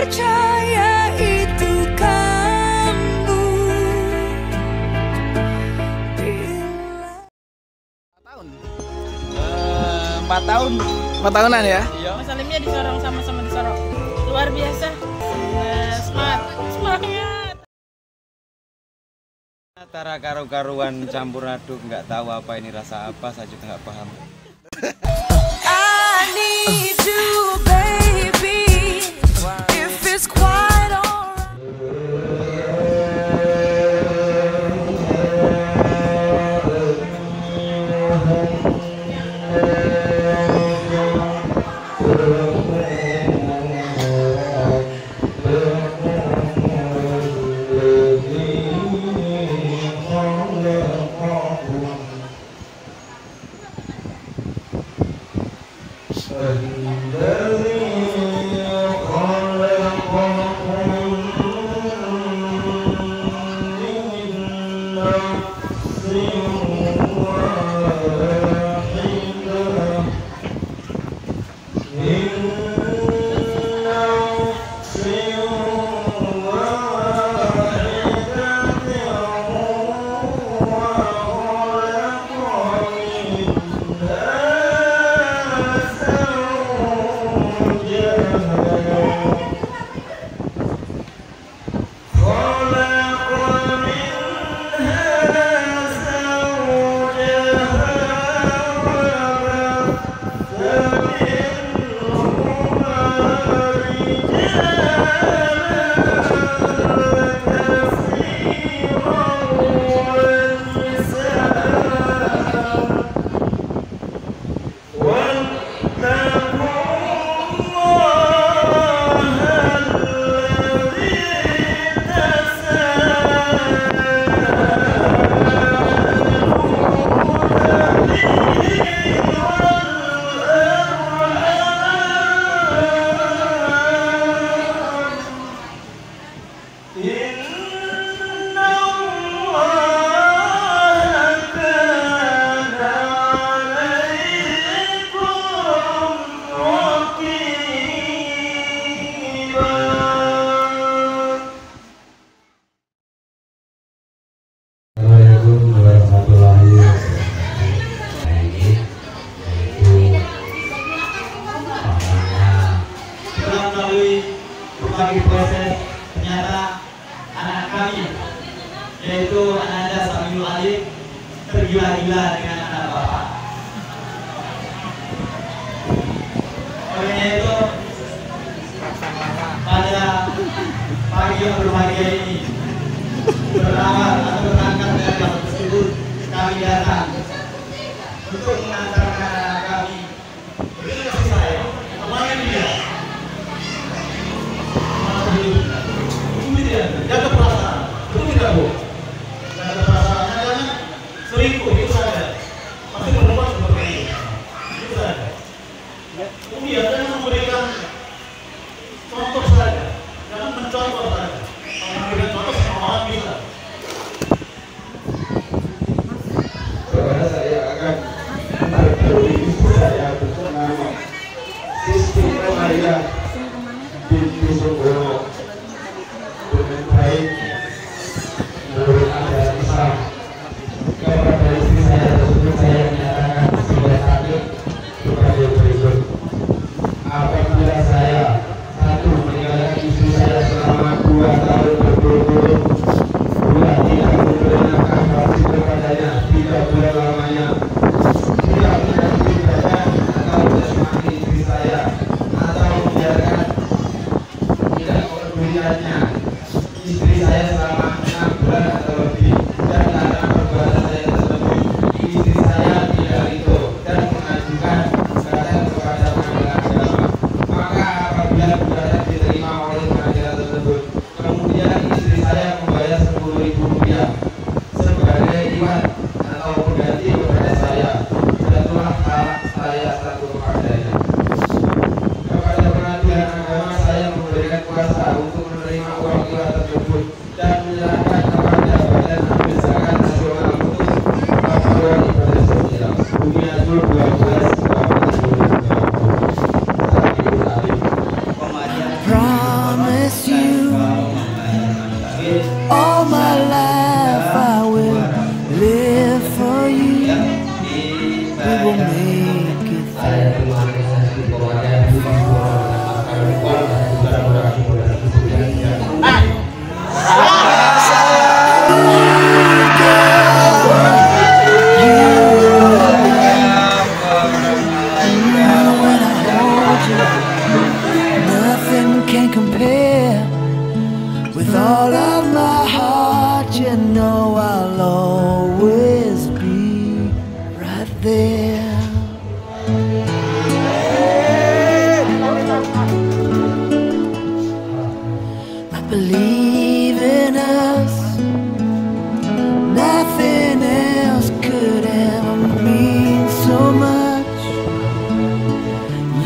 percaya itu kamu. Tahun? 4 tahun. 4 tahunan ya? Iya. Mas Alimnya di Sorong, sama-sama di Sorong. Luar biasa. Semangat. Antara karu-karuan campur aduk, nggak tahu apa ini rasa apa, saya juga nggak paham. I need you, baby. If it's quite alright. Bagi proses ternyata anak kami, yaitu Ananda Samiul Alim, tergila-gila dengan anak bapak. Olehnya itu, pada pagi yang berbahagia ini, berawal atau berangkat dari hal tersebut, kami datang untuk mengantarkan anak kami. Begitu saya, temannya dia. Jaga perasaan, itu tidak boleh. Jaga perasaannya karena selingkuh itu sadar. Pasti perempuan seperti ini, itu sadar. Kemudian saya memberikan contoh saja, jangan mencontoh saja. Kalau memberikan contoh semua orang bisa. Karena saya akan menarik dari ibu saya untuk nama sistem pembayaran di dusun Borok. Kepada Pengadilan Agama saya memberikan kuasa untuk menerima uang can't compare. With all of my heart, you know I'll always be right there. I believe in us. Nothing else could ever mean so much.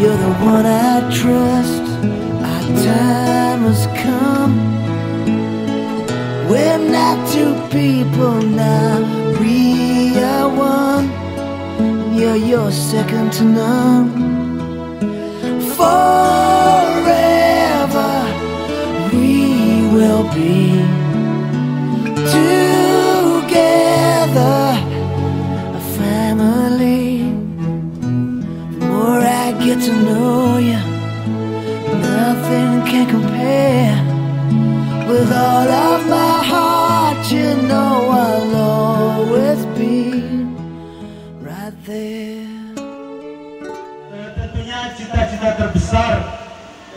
You're the one I trust. Our time has come. We're not two people now, we are one. Yeah, you're second to none. Forever we will be together, a family. The more I get to know you, nothing can compare. With all of my heart, you know I'll always be right there. Tentunya cita-cita terbesar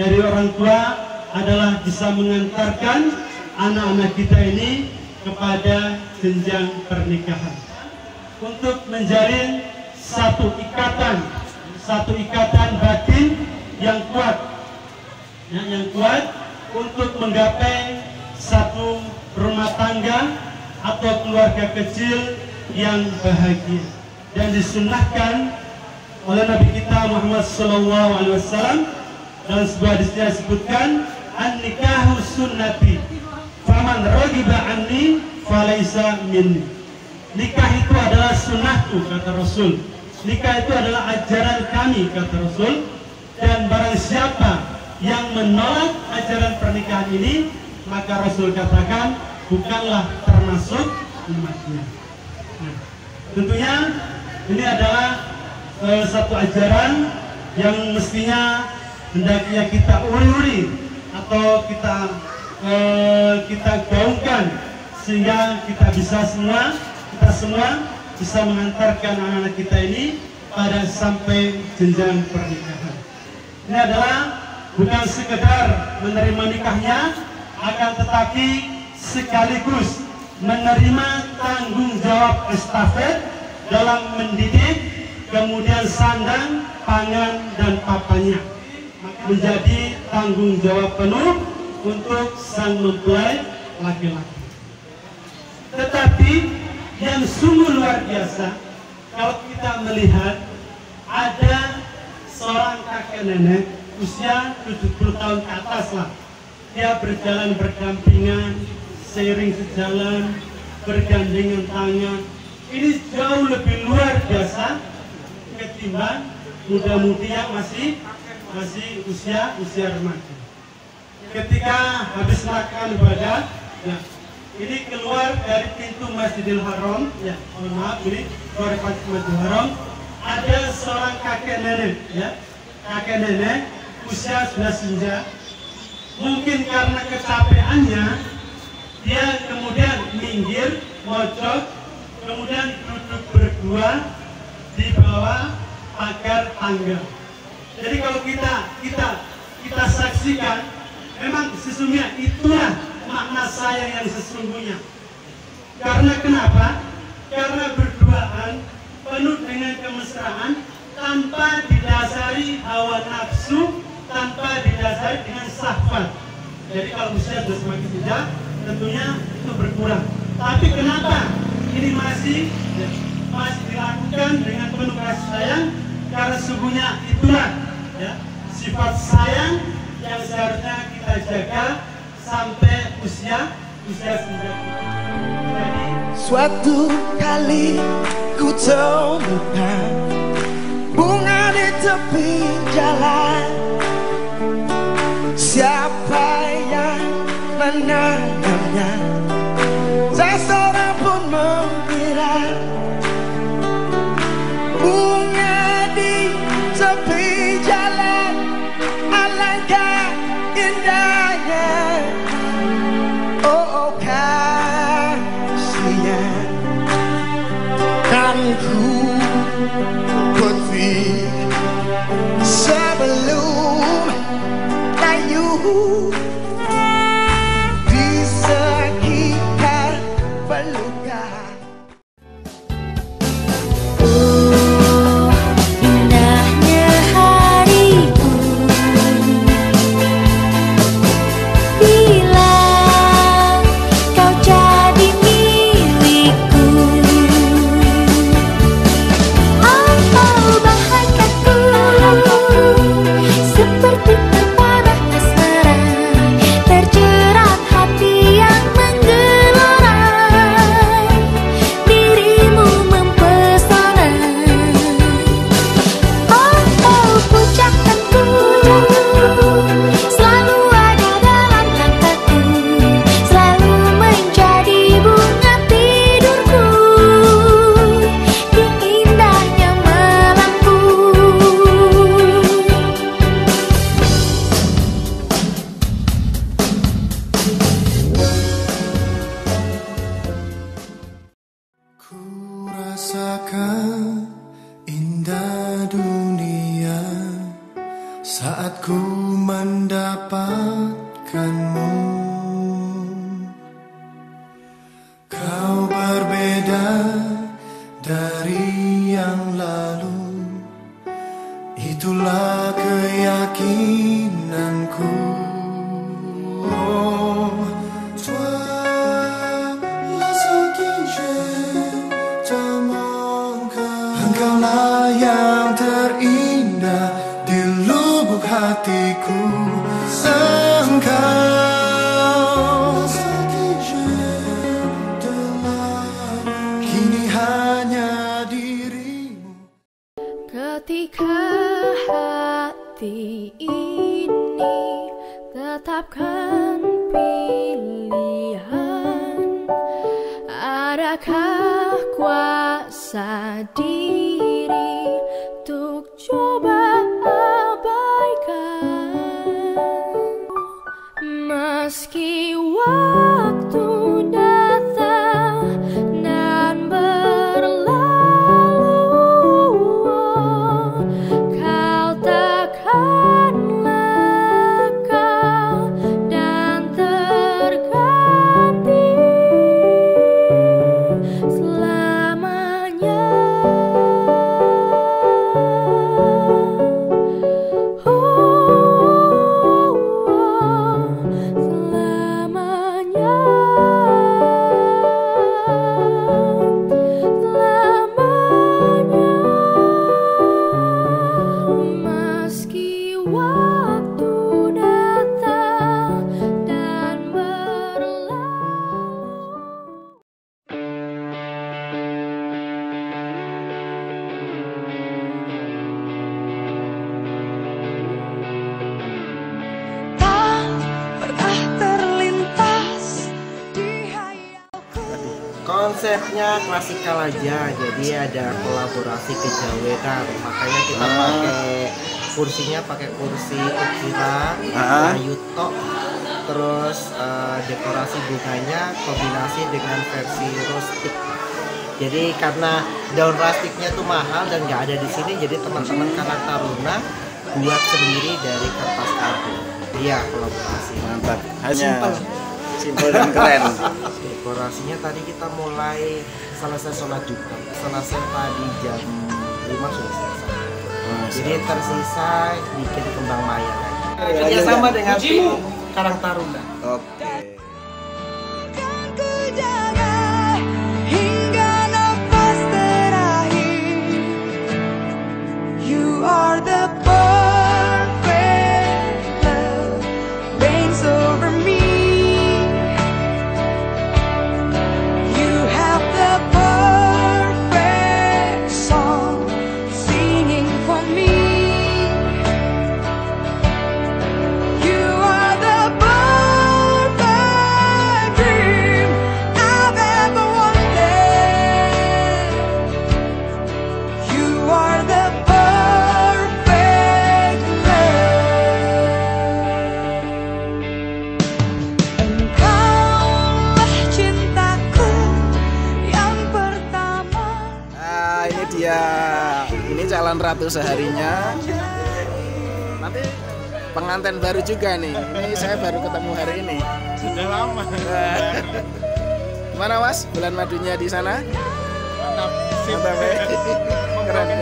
dari orang tua adalah bisa mengantarkan anak-anak kita ini kepada jenjang pernikahan. Untuk menjalin satu ikatan batin yang kuat, untuk menggapai satu rumah tangga atau keluarga kecil yang bahagia. Dan disunnahkan oleh Nabi kita Muhammad SAW dalam sebuah hadisnya disebutkan, an-nikahu sunnati faman raghiba anni falaisa minni. Nikah itu adalah sunnahku, kata Rasul. Nikah itu adalah ajaran kami, kata Rasul. Dan barang siapa yang menolak ajaran pernikahan ini, maka Rasul katakan bukanlah termasuk umatnya. Nah, tentunya ini adalah satu ajaran yang mestinya hendaknya kita uri-uri atau kita gaungkan, sehingga kita semua bisa mengantarkan anak-anak kita ini pada sampai jenjang pernikahan. Ini adalah bukan sekedar menerima nikahnya, akan tetapi sekaligus menerima tanggung jawab estafet dalam mendidik, kemudian sandang, pangan, dan papanya. Menjadi tanggung jawab penuh untuk sang mempelai laki-laki. Tetapi yang sungguh luar biasa, kalau kita melihat ada seorang kakek nenek usia 70 tahun ke atas lah, dia berjalan berdampingan, seiring sejalan, bergandengan tangan. Ini jauh lebih luar biasa ketimbang muda-mudi yang masih usia remaja. Ketika habis melakukan ibadah, ya, ini keluar dari pintu Masjidil Haram, ya, mohon maaf, ini keluar dari Masjidil Haram, ada seorang kakek nenek, ya, kakek nenek usia sudah senja. Mungkin karena kecapeannya, dia kemudian minggir, mojok, kemudian duduk berdua di bawah pagar tangga. Jadi kalau kita saksikan, memang sesungguhnya itulah makna sayang yang sesungguhnya. Karena kenapa? Karena berduaan penuh dengan kemesraan, tanpa didasari hawa nafsu, tanpa didasari dengan syahwat. Jadi kalau usia sudah semakin tidak, tentunya itu berkurang. Tapi kenapa ini masih dilakukan dengan penuh kasih sayang? Karena sungguhnya itulah, ya, sifat sayang yang seharusnya kita jaga sampai usia senja. Suatu kali ku temukan bunga di tepi jalan. Siapa yang menanamnya, tak seorang pun mengira. Bunga di tepi jalan, alangkah indahnya. Oh, kasihnya kan ku sebelum layu di sekitar pelukan. Indahnya hariku bila kau jadi milikku. Engkau bahagiaku seperti terpanak asmara, terjerat hati yang menggelora. Dirimu mempesona, engkau pujaanku, selalu ada dalam langkahku, selalu menjadi bunga tidurku. Di indahnya malamku, ku rasakan indah dunia saat ku mendapatkanmu. Kau berbeda dari yang lalu, itulah keyakinanku. Oh, toi, la seule qui je t'aime. Engkaulah yang terindah di lubuk hatiku. Engkau kini hanya dirimu. Ketika hati ini tetapkan pilihan, adakah kuasa diri untuk coba abaikan? Meski waktu datang dan berlalu, kau takkan lekang dan terganti selamanya. Selamanya, selamanya, meski waktu datang dan berlalu. Tak pernah terlintas di hayalku. Konsepnya klasikal aja, jadi ada kolaborasi kejawetan, makanya kita pakai kursinya, pakai kursi ukiran kayu tok, terus dekorasi bunganya kombinasi dengan versi rustic. Jadi karena daun rustiknya tuh mahal dan nggak ada di sini, jadi teman-teman Karang Taruna buat sendiri dari kertas kartu. Iya, kolaborasi. Mantap, hanya simpel dan keren. Dekorasinya tadi kita mulai selesai sholat Jumat, selesai tadi jam 5 sudah selesai. Jadi tersisa bikin kembang maya lagi. Kerjasama dengan tim Karang Taruna. Oke. Hingga nafas terakhir, you are the perfect love reigns over me. You have the perfect song singing for me. You are the perfect dream I've ever wanted. You are the perfect love. Engkaulah cintaku yang pertama. Nah, ini dia. Ini calon ratu seharinya. Nanti pengantin baru juga nih. Ini saya baru ketemu hari ini. Sudah lama. Gimana Mas? Bulan madunya di sana? Mantap. Mantap ya. Keren.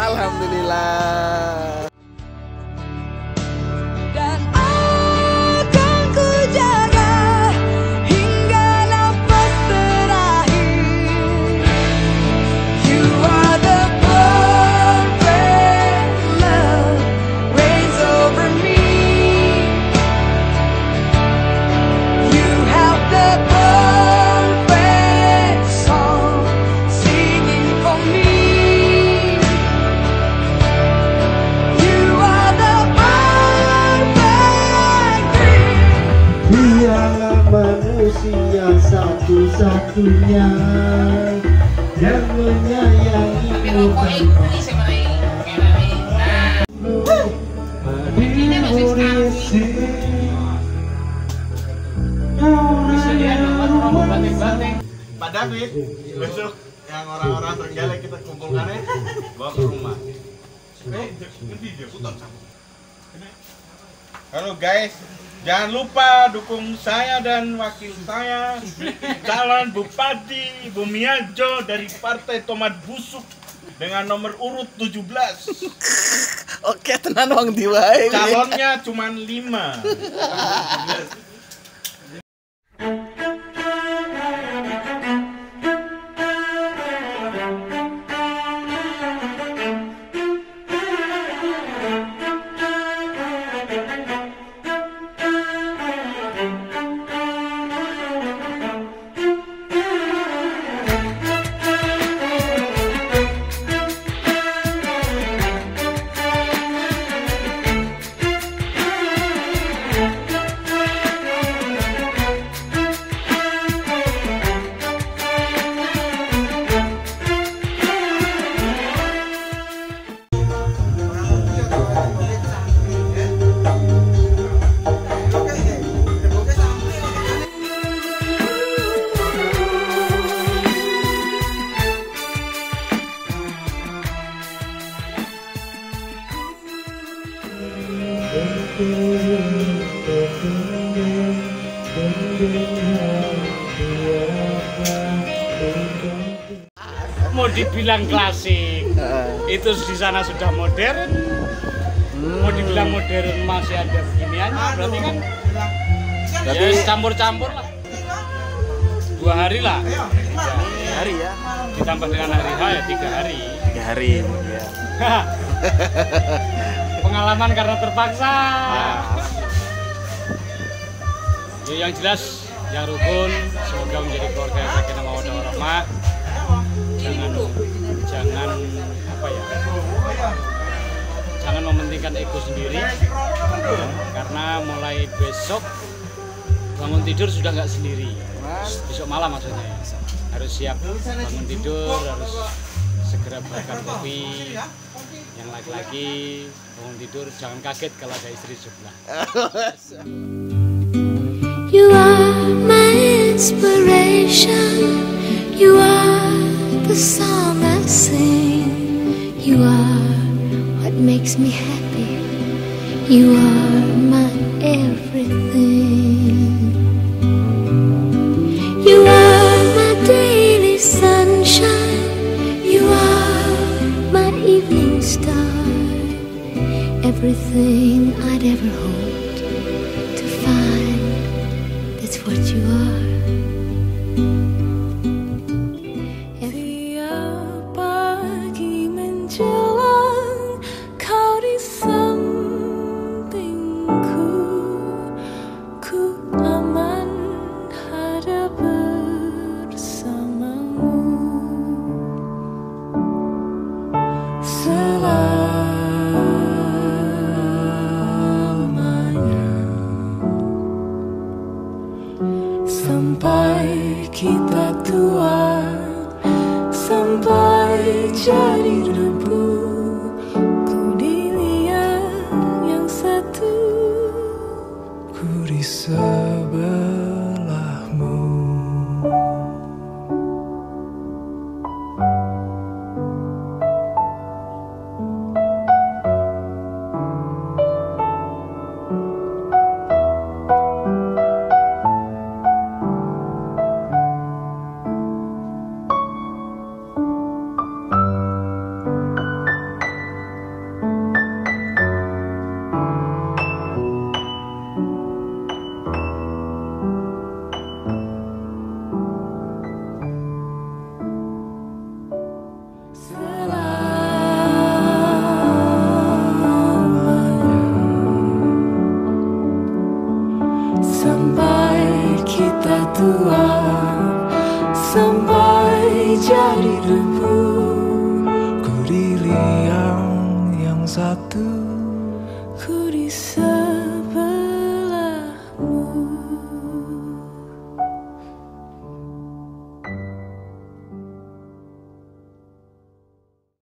Alhamdulillah. Satu-satunya yang menyayangimu tanpa diurisi. Pak David, besok yang orang-orang Trenggalek kita kumpulkan ya, bawa ke rumah. Halo guys, jangan lupa dukung saya dan wakil saya, calon Bupati Bumiajo dari Partai Tomat Busuk dengan nomor urut 17. Oke, tenan wong ndi wae. Calonnya cuma 5. Mau dibilang klasik, itu di sana sudah modern. Mau dibilang modern masih ada beginiannya, berarti kan ya campur-campur lah. 2 hari lah. 3 hari ya. Ditambah dengan hari H ya 3 hari. 3 hari ya. Pengalaman karena terpaksa. Ya, yang jelas, yang rukun, semoga menjadi keluarga yang sakinah mawaddah warahmah. Jangan mementingkan ego sendiri, karena mulai besok bangun tidur sudah nggak sendiri. Besok malam maksudnya harus siap bangun tidur, harus segera makan kopi. Yang laki-laki bangun tidur jangan kaget kalau ada istri sebelah. You are my inspiration. You are the song I sing. You are what makes me happy. You are my everything. You are my daily sunshine. You are my evening star. Everything I'd ever hoped to find, that's what you are. Sampai kita tua, sampai jadi debu, ku dilihat yang satu, ku disebut.